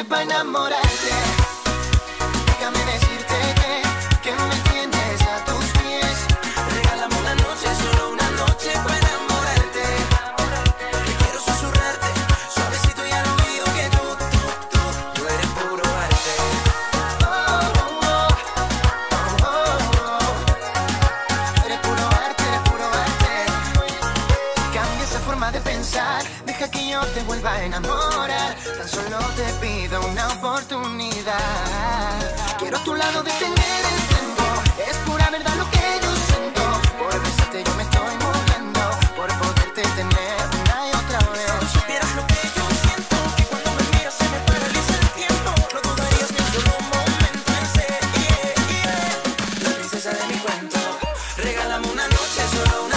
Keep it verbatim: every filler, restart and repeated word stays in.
noche para enamorarte. Déjame decirte que, que me tienes a tus pies. Regálame una noche, solo una noche para enamorarte. Que quiero susurrarte, suavecito y al oído que tú, tú, tú, tú eres puro arte. Oh, oh, oh, oh, oh. Eres puro arte, eres puro arte. Cambia esa forma de pensar, deja que yo te vuelva a enamorar. Tan solo te pido una oportunidad. Quiero a tu lado detener el tiempo. Es pura verdad lo que yo siento. Por besarte yo me estoy muriendo, por poderte tener una y otra vez. Si supieras lo que yo siento, que cuando me miras se me paraliza el tiempo. No dudarías ni solo un momento en ser yeah, yeah. La princesa de mi cuento. Regálame una noche solo.